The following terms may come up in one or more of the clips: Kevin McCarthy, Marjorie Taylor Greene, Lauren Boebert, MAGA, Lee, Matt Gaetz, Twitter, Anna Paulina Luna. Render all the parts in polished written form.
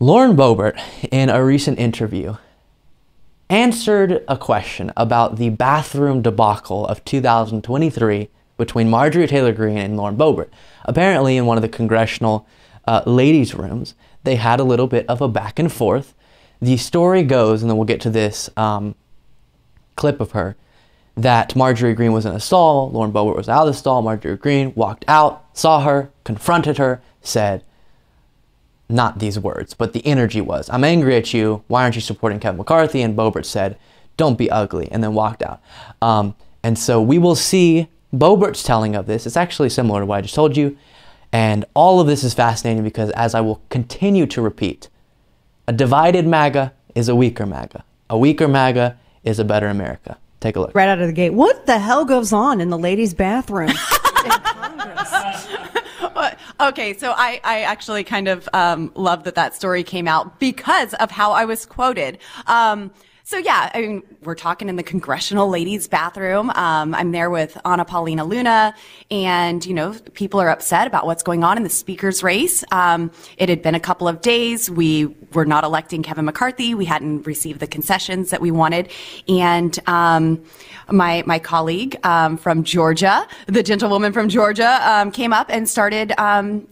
Lauren Boebert, in a recent interview, answered a question about the bathroom debacle of 2023 between Marjorie Taylor Greene and Lauren Boebert. Apparently, in one of the congressional ladies' rooms, they had a little bit of a back and forth. The story goes, and then we'll get to this clip of her, that Marjorie Greene was in a stall, Lauren Boebert was out of the stall, Marjorie Greene walked out, saw her, confronted her, said, not these words, but the energy was, "I'm angry at you, why aren't you supporting Kevin McCarthy?" And Boebert said, "Don't be ugly," and then walked out. And so we will see Boebert's telling of this. It's actually similar to what I just told you. And all of this is fascinating because, as I will continue to repeat, a divided MAGA is a weaker MAGA. A weaker MAGA is a better America. Take a look. Right out of the gate. What the hell goes on in the ladies' bathroom? Okay, so I actually kind of love that story came out because of how I was quoted. So yeah, I mean, we're talking in the congressional ladies' bathroom. I'm there with Anna Paulina Luna, and you know, people are upset about what's going on in the speaker's race. It had been a couple of days. We were not electing Kevin McCarthy. We hadn't received the concessions that we wanted, and my colleague from Georgia, the gentlewoman from Georgia, came up and started,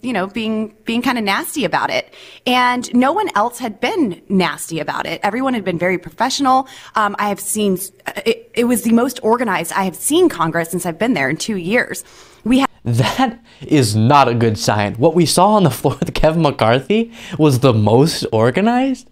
you know, being kind of nasty about it. And no one else had been nasty about it. Everyone had been very professional. I have seen, it was the most organized I have seen Congress since I've been there in 2 years. That is not a good sign. What we saw on the floor with Kevin McCarthy was the most organized?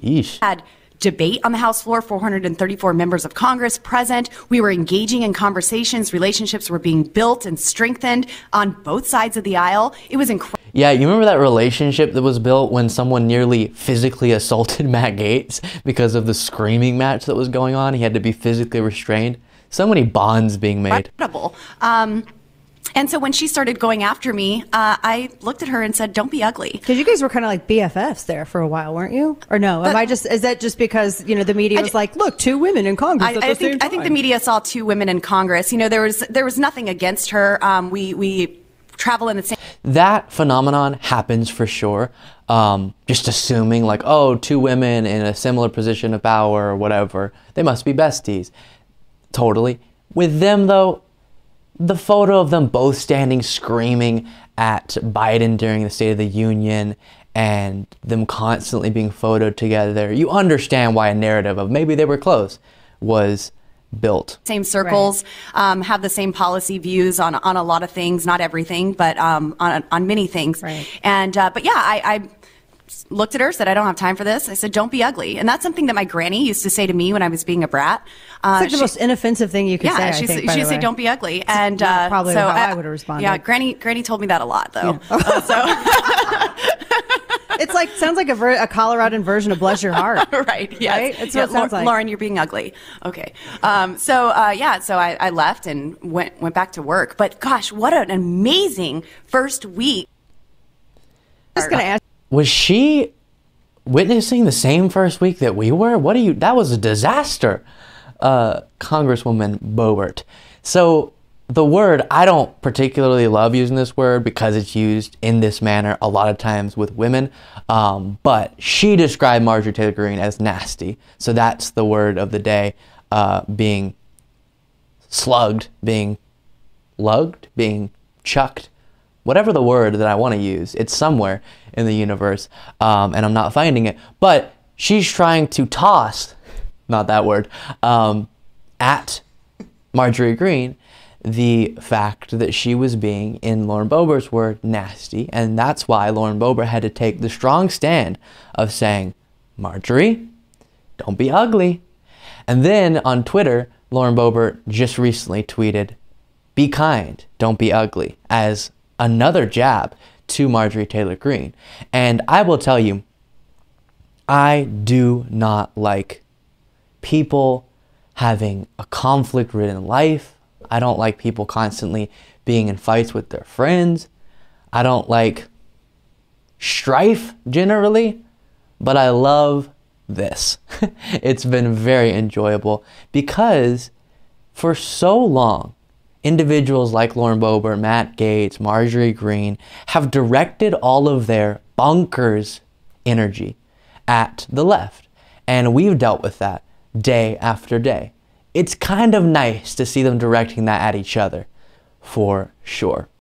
Yeesh. Had debate on the House floor, 434 members of Congress present. We were engaging in conversations. Relationships were being built and strengthened on both sides of the aisle. It was incredible. Yeah, you remember that relationship that was built when someone nearly physically assaulted Matt Gaetz because of the screaming match that was going on? He had to be physically restrained. So many bonds being made. Incredible. And so when she started going after me, I looked at her and said, "Don't be ugly." Because you guys were kind of like BFFs there for a while, weren't you? Or no? But, is that just because, you know, the media was like, "Look, two women in Congress"? I think the media saw two women in Congress. You know, there was nothing against her. We travel in the same. That phenomenon happens for sure. Just assuming like, oh, two women in a similar position of power or whatever, they must be besties. Totally. With them though, the photo of them both standing screaming at Biden during the State of the Union and them constantly being photoed together, you understand why a narrative of maybe they were close was built. Same circles, right. Have the same policy views on a lot of things, not everything, but on many things. Right. And but yeah, I looked at her, said, "I don't have time for this." I said, "Don't be ugly." And that's something that my granny used to say to me when I was being a brat. It's like the most inoffensive thing you could say, I think, by the way. She'd say, "Don't be ugly." And probably so how I would have responded. Yeah, granny told me that a lot, though. Yeah. It's like, sounds like a Coloradan version of "Bless Your Heart." Right, yes. Right? It's what it sounds like. "Lauren, you're being ugly." Okay. So I left and went back to work. But gosh, what an amazing first week. I'm just going to ask. Was she witnessing the same first week that we were? That was a disaster, Congresswoman Boebert. So the word, I don't particularly love using this word because it's used in this manner a lot of times with women, but she described Marjorie Taylor Greene as nasty. So that's the word of the day, being slugged, being lugged, being chucked, whatever the word that I want to use, it's somewhere in the universe, and I'm not finding it. But she's trying to toss, not that word, at Marjorie Greene, the fact that she was being, in Lauren Boebert's word, nasty. And that's why Lauren Boebert had to take the strong stand of saying, "Marjorie, don't be ugly." And then on Twitter, Lauren Boebert just recently tweeted, "Be kind, don't be ugly," as another jab to Marjorie Taylor Greene. And I will tell you, I do not like people having a conflict-ridden life. I don't like people constantly being in fights with their friends. I don't like strife generally, but I love this. It's been very enjoyable because for so long, individuals like Lauren Boebert, Matt Gaetz, Marjorie Greene have directed all of their bonkers energy at the left. And we've dealt with that day after day. It's kind of nice to see them directing that at each other, for sure.